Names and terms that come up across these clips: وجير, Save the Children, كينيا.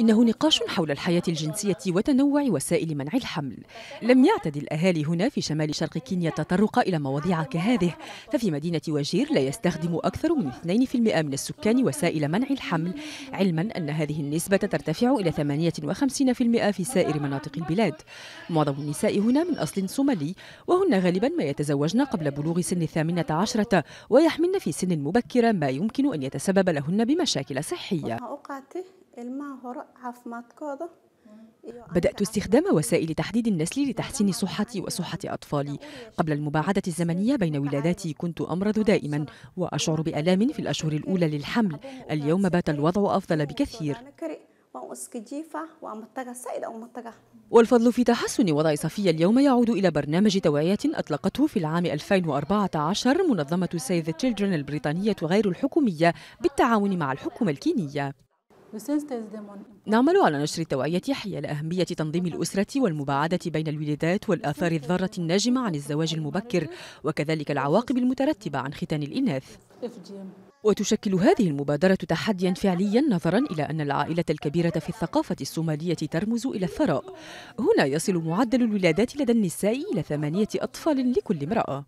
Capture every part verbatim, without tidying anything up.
إنه نقاش حول الحياة الجنسية وتنوع وسائل منع الحمل. لم يعتد الأهالي هنا في شمال شرق كينيا التطرق إلى مواضيع كهذه، ففي مدينة وجير لا يستخدم أكثر من اثنين بالمئة من السكان وسائل منع الحمل، علما أن هذه النسبة ترتفع إلى ثمانية وخمسين بالمئة في سائر مناطق البلاد. معظم النساء هنا من أصل صومالي، وهن غالبا ما يتزوجن قبل بلوغ سن الثامنة عشرة ويحملن في سن مبكرة ما يمكن أن يتسبب لهن بمشاكل صحية. بدأت استخدام وسائل تحديد النسل لتحسين صحتي وصحة أطفالي. قبل المباعدة الزمنية بين ولاداتي كنت أمرض دائما وأشعر بألام في الأشهر الأولى للحمل. اليوم بات الوضع أفضل بكثير، والفضل في تحسن وضع صفية اليوم يعود إلى برنامج توعية أطلقته في العام ألفين وأربعة عشر منظمة Save the Children البريطانية غير الحكومية بالتعاون مع الحكومة الكينية. نعمل على نشر التوعية حيال أهمية تنظيم الأسرة والمباعدة بين الولادات والآثار الضارة الناجمة عن الزواج المبكر وكذلك العواقب المترتبة عن ختان الإناث. وتشكل هذه المبادرة تحدياً فعلياً نظراً إلى أن العائلة الكبيرة في الثقافة الصومالية ترمز إلى الثراء. هنا يصل معدل الولادات لدى النساء إلى ثمانية أطفال لكل امرأة.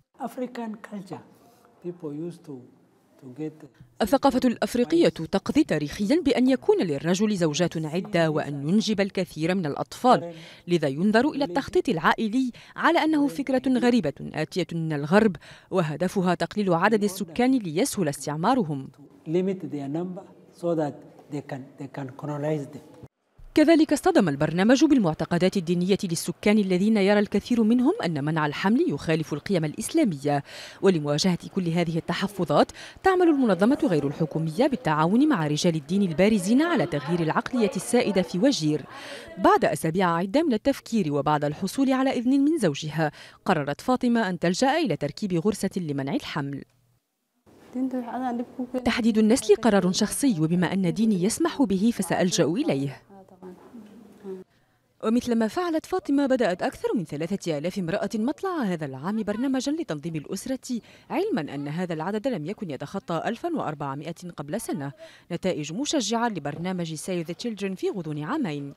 الثقافة الأفريقية تقضي تاريخياً بأن يكون للرجل زوجات عدة وأن ينجب الكثير من الأطفال، لذا ينظر إلى التخطيط العائلي على أنه فكرة غريبة آتية من الغرب وهدفها تقليل عدد السكان ليسهل استعمارهم. كذلك اصطدم البرنامج بالمعتقدات الدينية للسكان الذين يرى الكثير منهم أن منع الحمل يخالف القيم الإسلامية. ولمواجهة كل هذه التحفظات تعمل المنظمة غير الحكومية بالتعاون مع رجال الدين البارزين على تغيير العقلية السائدة في وجير. بعد أسابيع عدة من التفكير وبعد الحصول على إذن من زوجها، قررت فاطمة أن تلجأ إلى تركيب غرسة لمنع الحمل. تحديد النسل قرار شخصي، وبما أن ديني يسمح به فسألجأ إليه. ومثلما فعلت فاطمة، بدأت أكثر من ثلاثة آلاف امرأة مطلع هذا العام برنامجاً لتنظيم الأسرة، علماً أن هذا العدد لم يكن يتخطى ألفاً وأربعمئة قبل سنة. نتائج مشجعة لبرنامج Save the Children في غضون عامين.